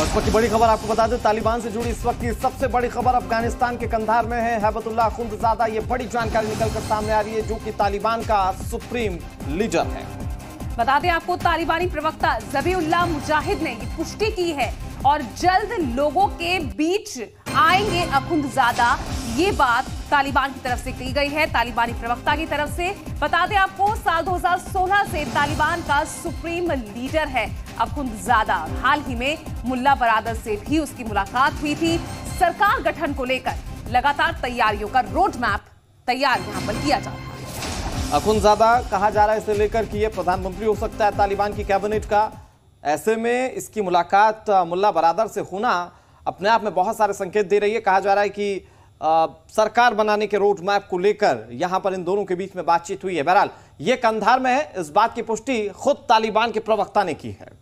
और इस वक्त की बड़ी खबर आपको बता दें, तालिबान से जुड़ी इस वक्त की सबसे बड़ी खबर अफगानिस्तान के कंधार में है। हैबतुल्ला अखुंदजादा, ये बड़ी जानकारी निकलकर सामने आ रही है, जो कि तालिबान का सुप्रीम लीडर है। बता दें आपको, तालिबानी प्रवक्ता जबी मुजाहिद ने ये पुष्टि की है और जल्द लोगों के बीच आएंगे अखुंदजादा, ये बात तालिबान की तरफ से कही गई है, तालिबानी प्रवक्ता की तरफ से। बता दें आपको, साल 2016 से तालिबान का सुप्रीम लीडर है अखुंदजादा। हाल ही में मुल्ला बरादर से भी उसकी मुलाकात हुई थी। सरकार गठन को लेकर लगातार तैयारियों का रोड मैप तैयार यहाँ पर किया जा रहा है। अखुंदजादा कहा जा रहा है इसे लेकर कि ये प्रधानमंत्री हो सकता है तालिबान की कैबिनेट का। ऐसे में इसकी मुलाकात मुल्ला बरादर से होना अपने आप में बहुत सारे संकेत दे रही है। कहा जा रहा है कि सरकार बनाने के रोड मैप को लेकर यहां पर इन दोनों के बीच में बातचीत हुई है। बहरहाल ये कंधार में है, इस बात की पुष्टि खुद तालिबान के प्रवक्ता ने की है।